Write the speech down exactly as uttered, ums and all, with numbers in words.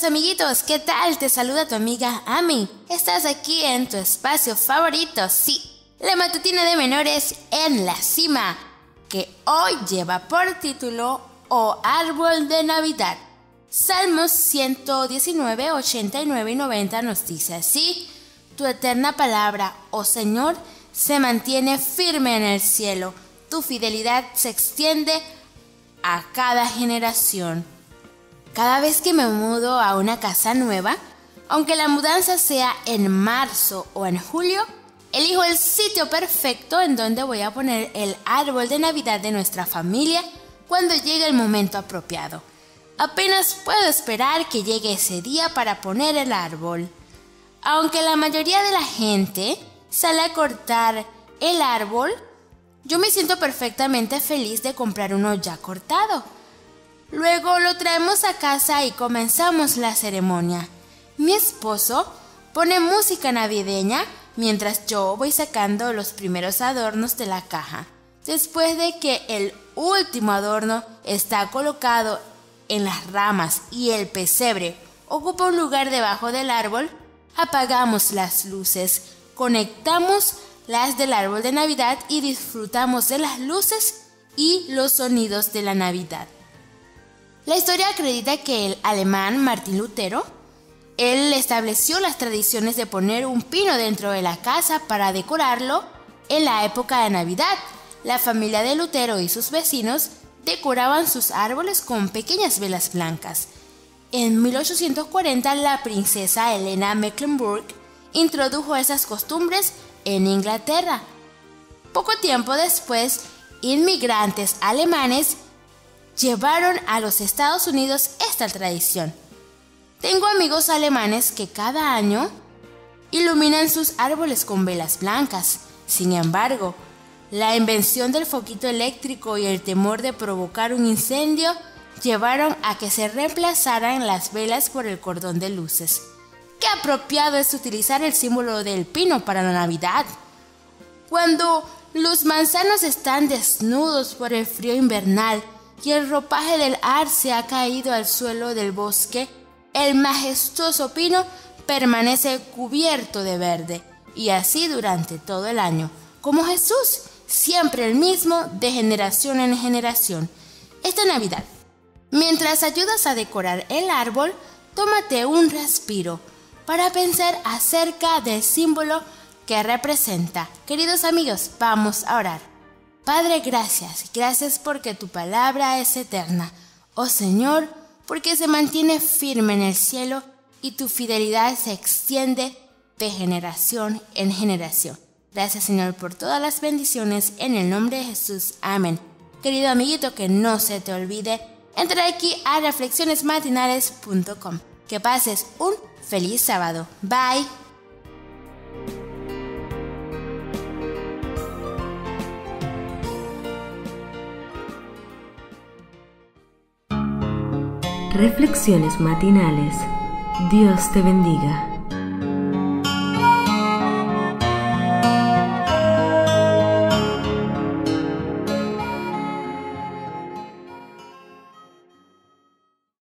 queridos amiguitos, ¿qué tal? Te saluda tu amiga Ami. Estás aquí en tu espacio favorito, sí, la matutina de menores en la cima, que hoy lleva por título O Árbol de Navidad. Salmos ciento diecinueve, ochenta y nueve y noventa nos dice así: Tu eterna palabra, oh Señor, se mantiene firme en el cielo. Tu fidelidad se extiende a cada generación. Cada vez que me mudo a una casa nueva, aunque la mudanza sea en marzo o en julio, elijo el sitio perfecto en donde voy a poner el árbol de Navidad de nuestra familia cuando llegue el momento apropiado. Apenas puedo esperar que llegue ese día para poner el árbol. Aunque la mayoría de la gente sale a cortar el árbol, yo me siento perfectamente feliz de comprar uno ya cortado. Luego lo traemos a casa y comenzamos la ceremonia. Mi esposo pone música navideña mientras yo voy sacando los primeros adornos de la caja. Después de que el último adorno está colocado en las ramas y el pesebre ocupa un lugar debajo del árbol, apagamos las luces, conectamos las del árbol de Navidad y disfrutamos de las luces y los sonidos de la Navidad. La historia acredita que el alemán Martín Lutero, él estableció las tradiciones de poner un pino dentro de la casa para decorarlo en la época de Navidad. La familia de Lutero y sus vecinos decoraban sus árboles con pequeñas velas blancas. En mil ochocientos cuarenta, la princesa Helena de Mecklenburg introdujo esas costumbres en Inglaterra. Poco tiempo después, inmigrantes alemanes llevaron a los Estados Unidos esta tradición. Tengo amigos alemanes que cada año iluminan sus árboles con velas blancas. Sin embargo, la invención del foquito eléctrico y el temor de provocar un incendio llevaron a que se reemplazaran las velas por el cordón de luces. ¡Qué apropiado es utilizar el símbolo del pino para la Navidad! Cuando los manzanos están desnudos por el frío invernal y el ropaje del arce ha caído al suelo del bosque, el majestuoso pino permanece cubierto de verde, y así durante todo el año, como Jesús, siempre el mismo de generación en generación. Esta Navidad, mientras ayudas a decorar el árbol, tómate un respiro para pensar acerca del símbolo que representa. Queridos amigos, vamos a orar. Padre, gracias, gracias porque tu palabra es eterna. Oh Señor, porque se mantiene firme en el cielo y tu fidelidad se extiende de generación en generación. Gracias, Señor, por todas las bendiciones en el nombre de Jesús. Amén. Querido amiguito, que no se te olvide, entra aquí a reflexiones matinales punto com. Que pases un feliz sábado. Bye. Reflexiones matinales. Dios te bendiga.